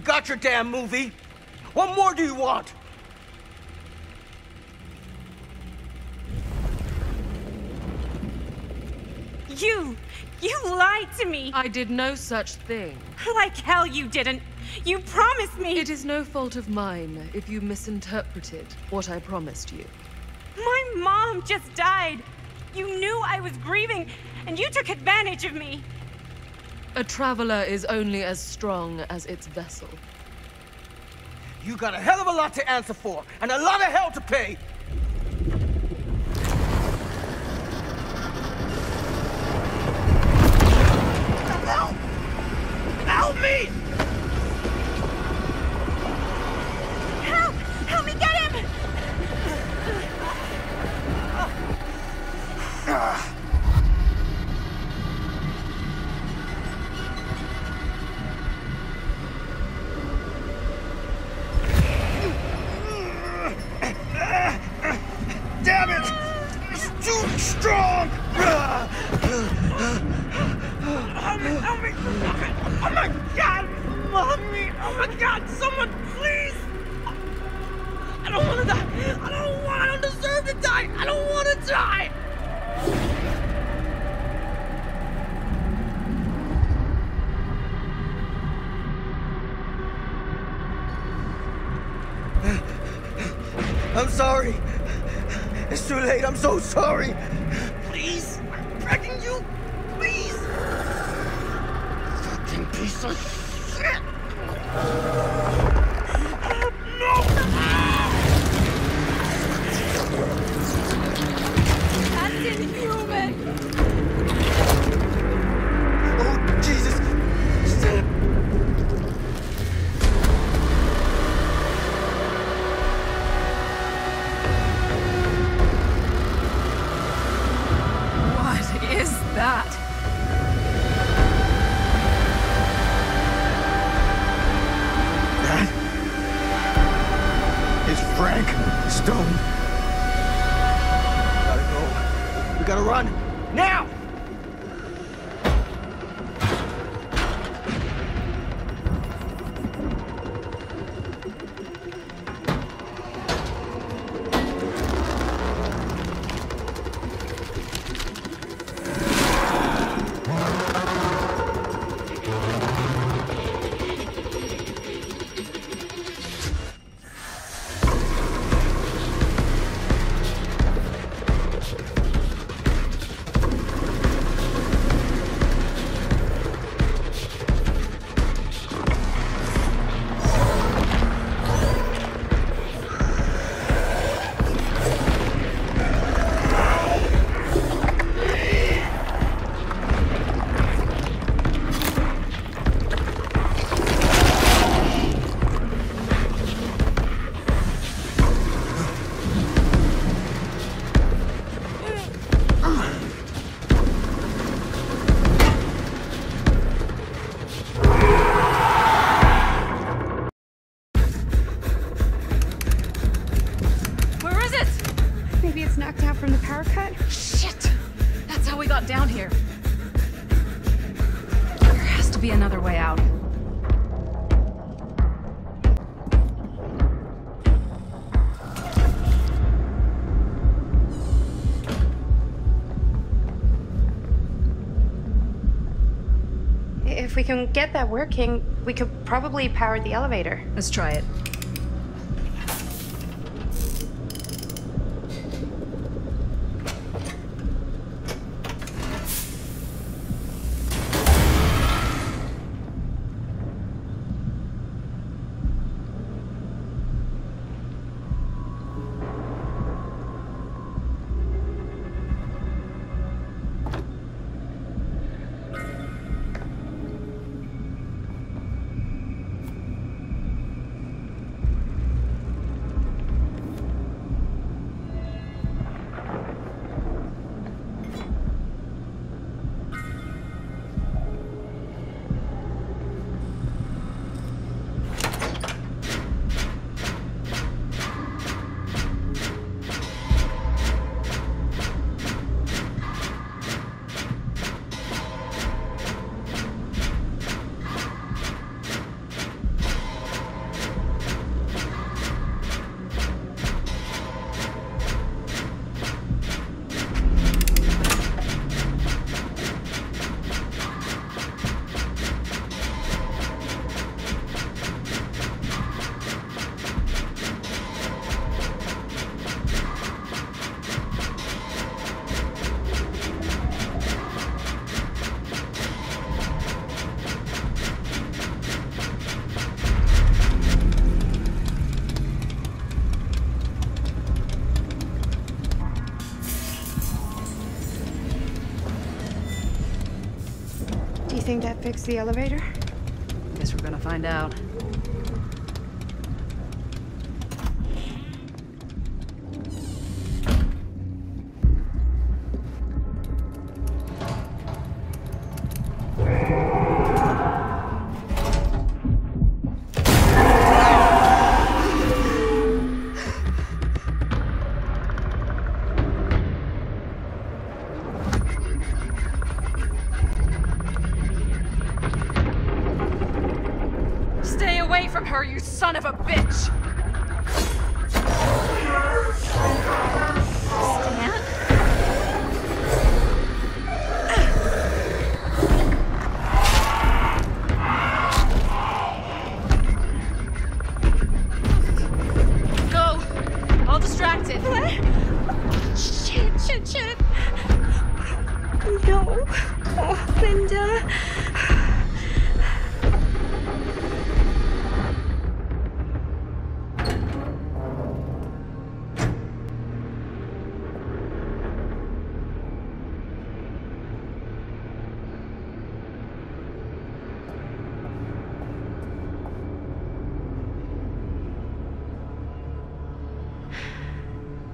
You got your damn movie. What more do you want? You lied to me. I did no such thing. Like hell you didn't. You promised me. It is no fault of mine if you misinterpreted what I promised you. My mom just died. You knew I was grieving, and you took advantage of me. A traveler is only as strong as its vessel. You got a hell of a lot to answer for, and a lot of hell to pay. Help me! Help! Help me get him! Damn it! It's too strong! Help me! Oh my God! Mommy! Oh my God! Someone, please! I don't want to die! I don't deserve to die! I don't want to die! I'm sorry. It's too late. I'm so sorry. Please! I'm begging you! Please! Fucking piece of shit! No! That's inhuman! Oh, Jesus! Still... What is that? Frank Stone. Gotta go. We gotta run. Now! If we can get that working, we could probably power the elevator. Let's try it. think that fixed the elevator? Guess we're gonna find out.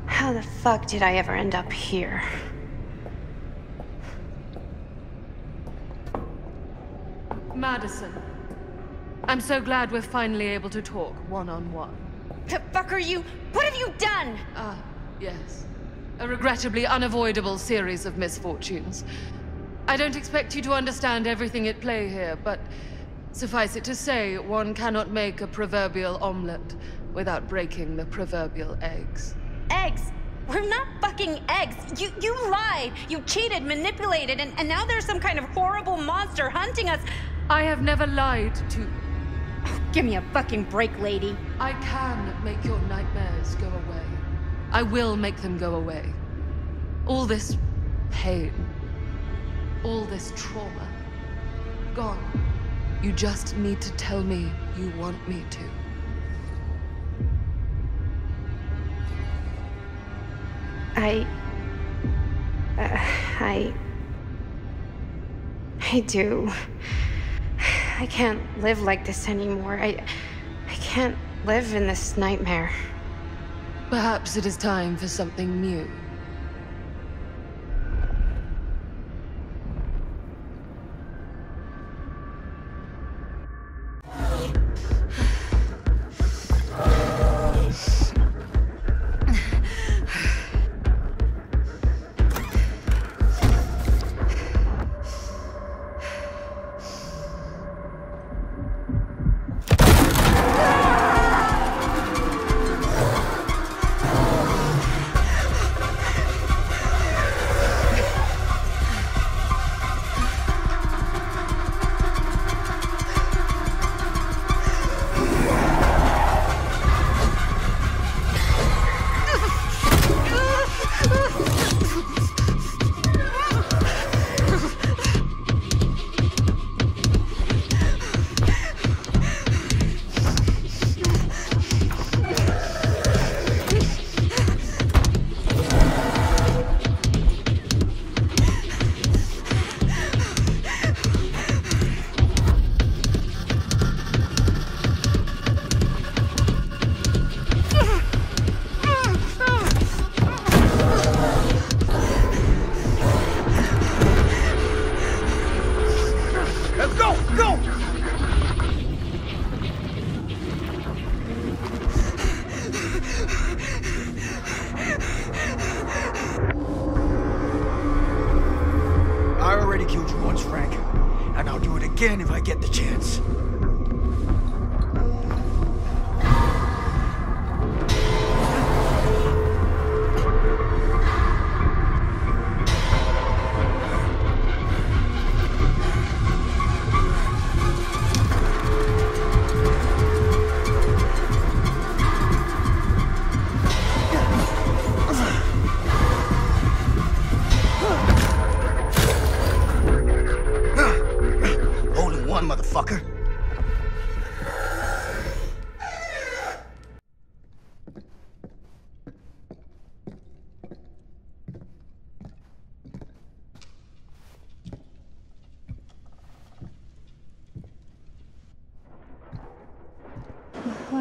How the fuck did I ever end up here? Madison, I'm so glad we're finally able to talk one-on-one. The fuck are you? What have you done? Ah, yes. A regrettably unavoidable series of misfortunes. I don't expect you to understand everything at play here, but suffice it to say, one cannot make a proverbial omelette without breaking the proverbial eggs. Eggs? We're not fucking eggs. You lied. You cheated, manipulated, and now there's some kind of horrible monster hunting us. I have never lied to... Oh, give me a fucking break, lady. I can make your nightmares go away. I will make them go away. All this pain. All this trauma. Gone. You just need to tell me you want me to. I do. I can't live like this anymore. I can't live in this nightmare. Perhaps it is time for something new.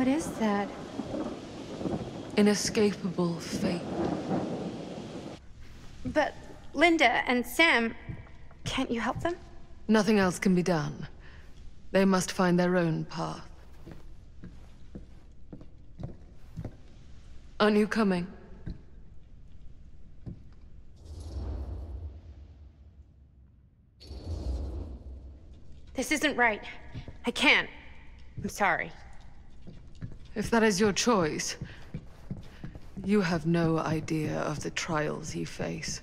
What is that? Inescapable fate. But Linda and Sam, can't you help them? Nothing else can be done. They must find their own path. Aren't you coming? This isn't right. I can't. I'm sorry. If that is your choice, you have no idea of the trials you face.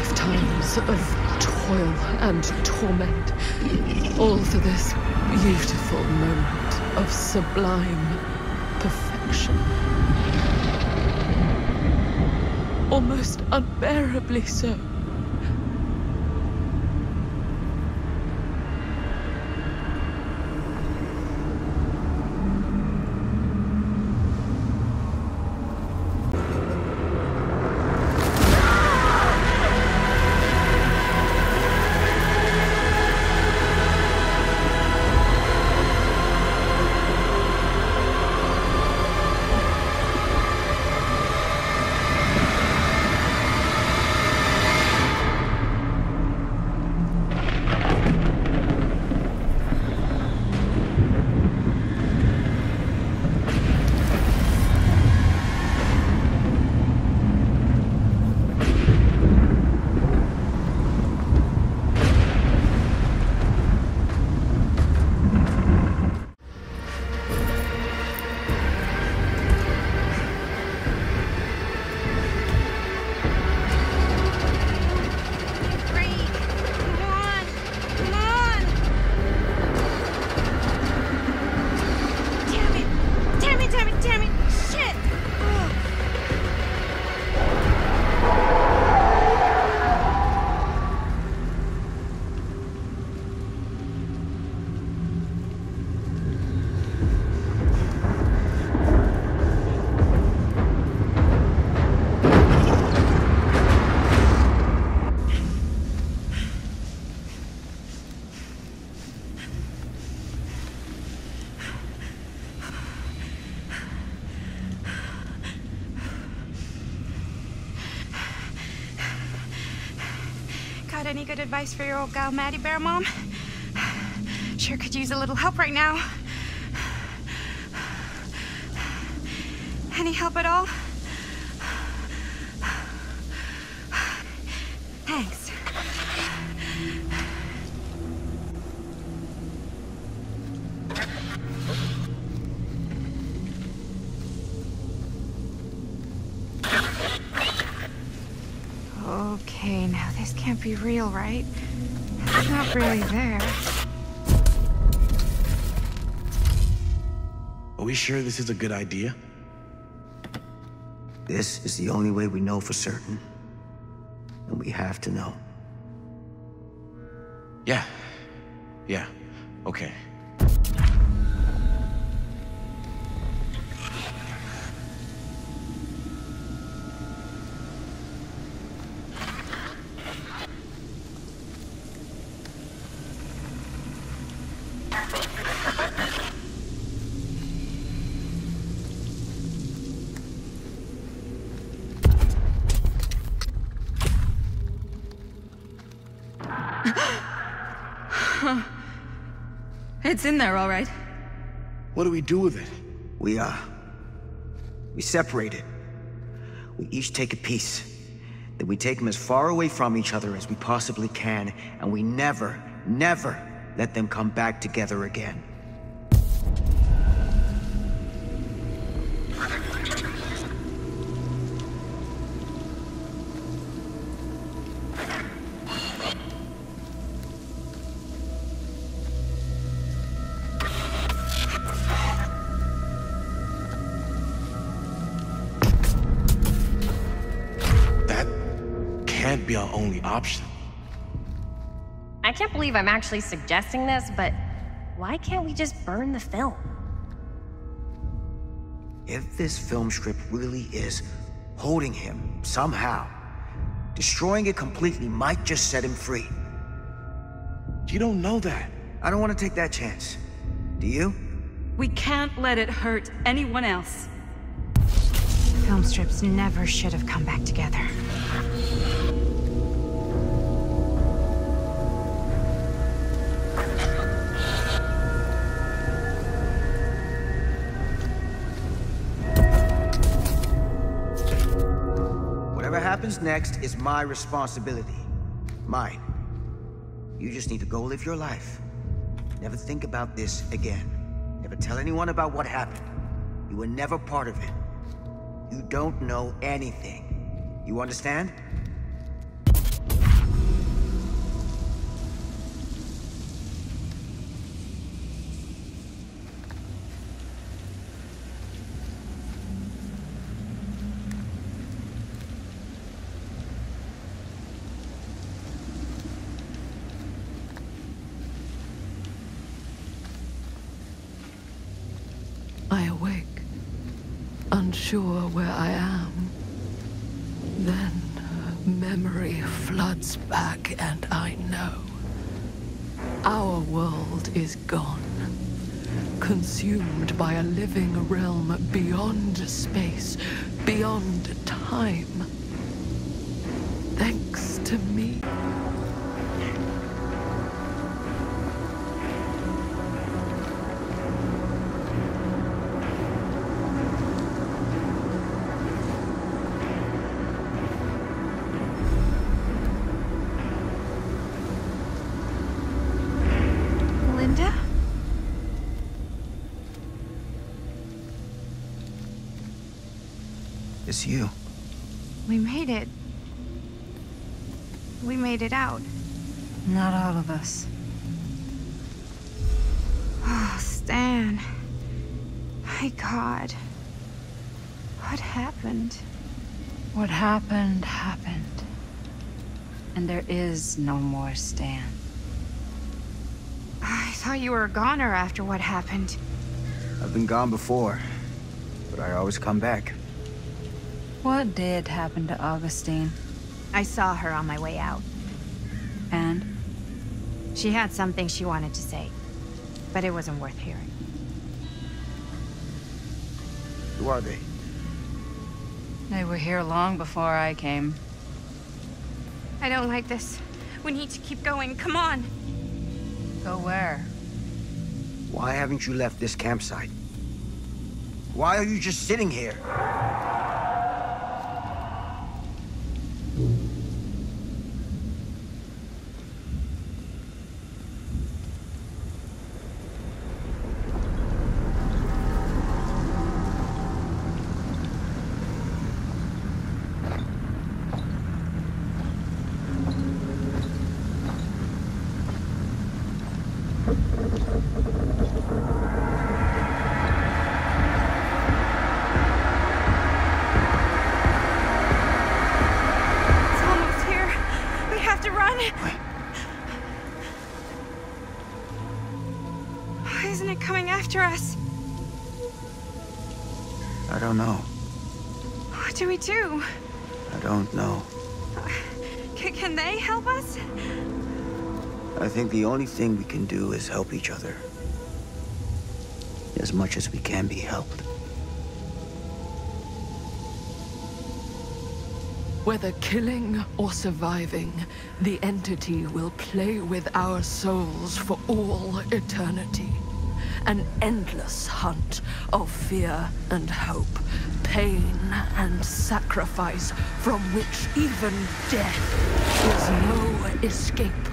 Lifetimes of toil and torment, all for this beautiful moment of sublime perfection. Almost unbearably so. Any good advice for your old gal Maddie Bear, Mom? Sure could use a little help right now. Any help at all? Thanks. Okay, now this can't be real, right? It's not really there. Are we sure this is a good idea? This is the only way we know for certain. And we have to know. Yeah, okay. It's in there, all right. What do we do with it? We separate it. We each take a piece. Then we take them as far away from each other as we possibly can, and we never, never let them come back together again. Be our only option. I can't believe I'm actually suggesting this, but why can't we just burn the film? If this film strip really is holding him somehow, destroying it completely might just set him free. You don't know that. I don't want to take that chance. Do you? We can't let it hurt anyone else. Film strips never should have come back together. Happens next is my responsibility. Mine. You just need to go live your life. Never think about this again. Never tell anyone about what happened. You were never part of it. You don't know anything. You understand? I awake, unsure where I am. Then memory floods back and I know. Our world is gone, consumed by a living realm beyond space, beyond time. Thanks to me. It's you. We made it. We made it out. Not all of us. Oh, Stan. My God. What happened? What happened, happened. And there is no more Stan. I thought you were a goner after what happened. I've been gone before, but I always come back. What did happen to Augustine? I saw her on my way out. And? She had something she wanted to say, but it wasn't worth hearing. Who are they? They were here long before I came. I don't like this. We need to keep going. Come on. Go where? Why haven't you left this campsite? Why are you just sitting here? Why isn't it coming after us? I don't know. What do we do? I don't know. Can they help us? I think the only thing we can do is help each other. As much as we can be helped. Whether killing or surviving, the entity will play with our souls for all eternity. An endless hunt of fear and hope, pain and sacrifice, from which even death is no escape.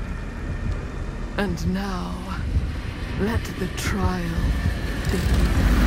And now, let the trial begin.